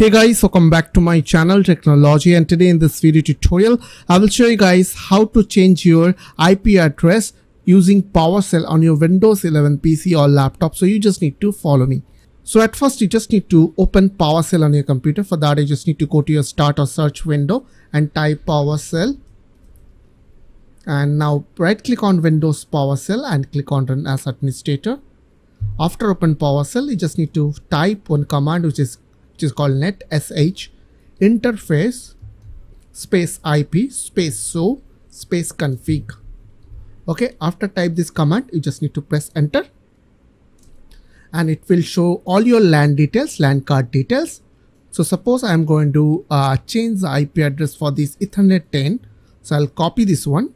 Hey guys, welcome back to my channel Technology, and today in this video tutorial I will show you guys how to change your IP address using PowerShell on your Windows 11 PC or laptop. So you just need to follow me. So at first you just need to open PowerShell on your computer. For that you just need to go to your start or search window and type PowerShell, and now right click on Windows PowerShell and click on Run as Administrator. After open PowerShell you just need to type one command which is called netsh interface space IP space so space config. Okay, after type this command you just need to press enter and it will show all your LAN details, LAN card details. So suppose I am going to change the IP address for this ethernet 10. So I'll copy this one.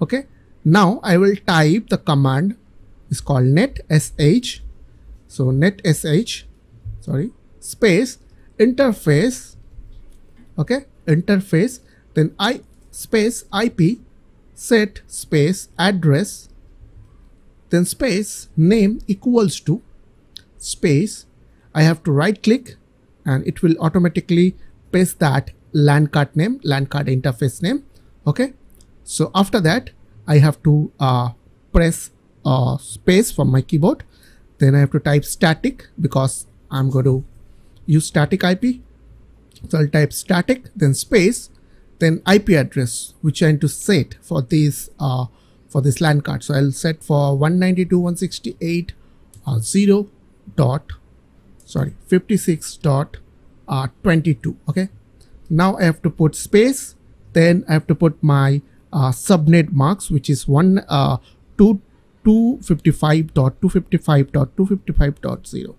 Okay, now I will type the command, it's called netsh. So netsh space interface, okay, interface, then I space IP set space address, then space name equals to space. I have to right click and it will automatically paste that LAN card name, LAN card interface name. Okay, so after that I have to press space from my keyboard. Then I have to type static because I'm going to use static IP. So I'll type static, then space, then IP address which I need to set for this for this LAN card. So I'll set for 192.168.0.56.22. Okay. Now I have to put space. Then I have to put my subnet marks, which is 255.255.255.0.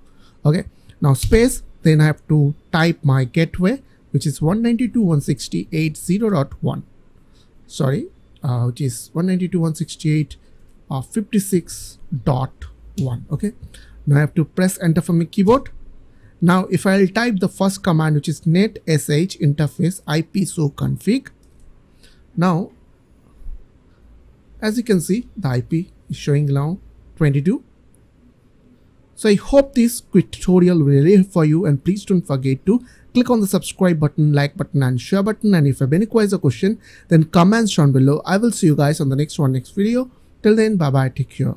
Okay. Now space, then I have to type my gateway, which is 192.168.0.1. Which is 192.168.56.1. Okay. Now I have to press enter from my keyboard. Now if I'll type the first command, which is netsh interface IP so config. Now, as you can see, the IP is showing now 22. So I hope this quick tutorial will be for you, and please don't forget to click on the subscribe button, like button and share button, and if you have any queries or question then comments down below. I will see you guys on the next video. Till then, bye bye, take care.